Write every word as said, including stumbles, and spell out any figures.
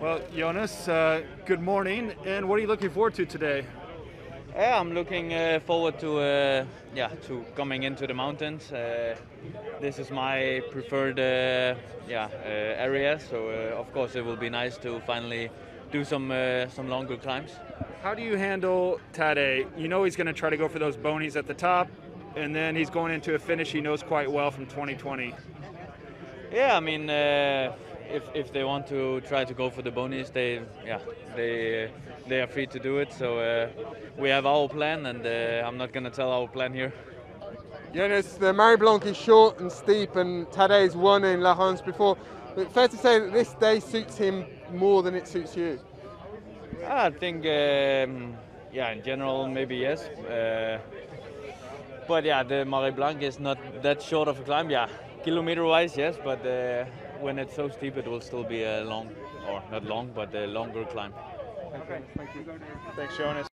Well, Jonas, uh, good morning. And what are you looking forward to today? Yeah, I'm looking uh, forward to uh, yeah to coming into the mountains. Uh, this is my preferred uh, yeah uh, area, so uh, of course it will be nice to finally do some uh, some longer climbs. How do you handle Tadej? You know he's going to try to go for those bonies at the top, and then he's going into a finish he knows quite well from twenty twenty. Yeah, I mean, uh, if if they want to try to go for the bonies, they yeah they uh, they are free to do it. So uh, we have our plan, and uh, I'm not going to tell our plan here. Jonas, the Marie Blanc is short and steep, and Tadej's won in La Hans before. But fair to say that this day suits him more than it suits you. I think um, yeah, in general maybe yes. Uh, but yeah, the Marie Blanc is not that short of a climb. Yeah. Kilometer-wise, yes, but uh, when it's so steep, it will still be a long, or not long, but a longer climb. Okay, thank you. Thanks, Jonas.